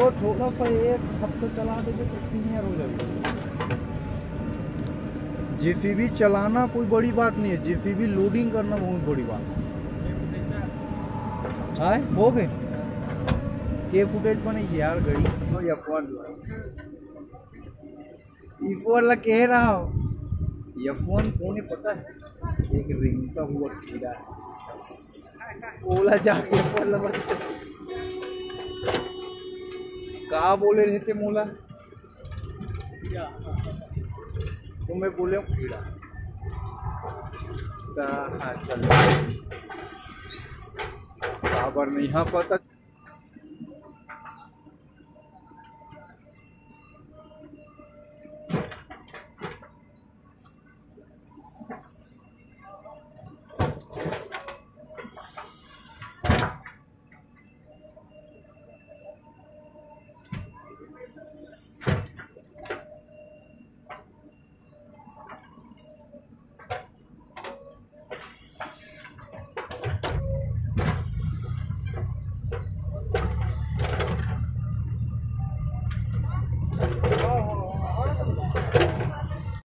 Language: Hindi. वो थोड़ा सा एक हफ्ते चला देंगे तो सीनियर हो जाएगा। जेसीबी चलाना कोई बड़ी बात नहीं है, जेसीबी लोडिंग करना बहुत बड़ी बात है। आए हो गए ये फुटेज बने यार घड़ी F1 ला कह रहा हो। F1 कौन पता है, एक रिंगता हुआ कीड़ा ओला जाके F1 लगा कहा बोले रहते मोला तो मैं बोले हूँ कीड़ा कहा चलो काबर नहीं पता।